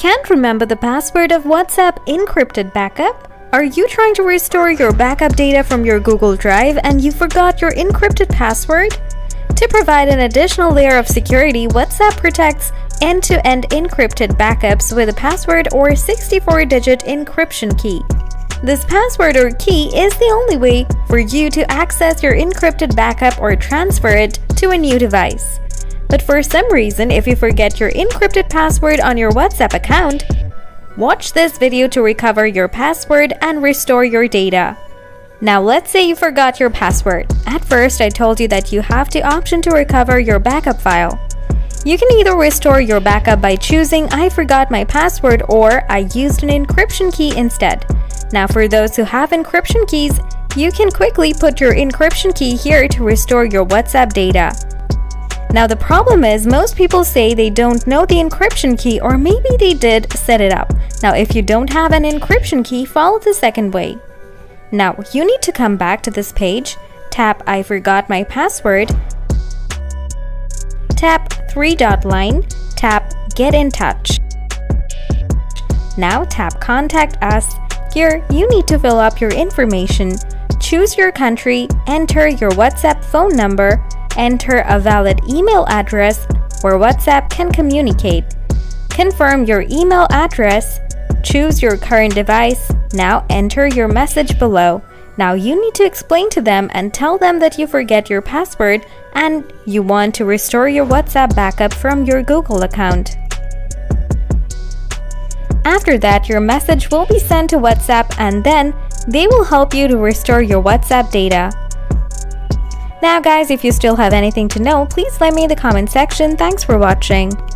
Can't remember the password of WhatsApp encrypted backup? Are you trying to restore your backup data from your Google Drive and you forgot your encrypted password? To provide an additional layer of security, WhatsApp protects end-to-end encrypted backups with a password or 64-digit encryption key. This password or key is the only way for you to access your encrypted backup or transfer it to a new device. But for some reason, if you forget your encrypted password on your WhatsApp account, watch this video to recover your password and restore your data. Now let's say you forgot your password. At first, I told you that you have the option to recover your backup file. You can either restore your backup by choosing "I forgot my password" or "I used an encryption key instead." Now for those who have encryption keys, you can quickly put your encryption key here to restore your WhatsApp data. Now the problem is most people say they don't know the encryption key, or maybe they did set it up. Now if you don't have an encryption key, follow the second way. Now you need to come back to this page, tap "I forgot my password", tap three-dot line, tap "Get in touch". Now tap "Contact us". Here you need to fill up your information, choose your country, enter your WhatsApp phone number, enter a valid email address where WhatsApp can communicate. Confirm your email address, choose your current device, now enter your message below. Now you need to explain to them and tell them that you forget your password and you want to restore your WhatsApp backup from your Google account. After that, your message will be sent to WhatsApp and then they will help you to restore your WhatsApp data. Now guys, if you still have anything to know, please let me in the comment section. Thanks for watching.